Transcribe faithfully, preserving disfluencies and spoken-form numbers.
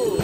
Who's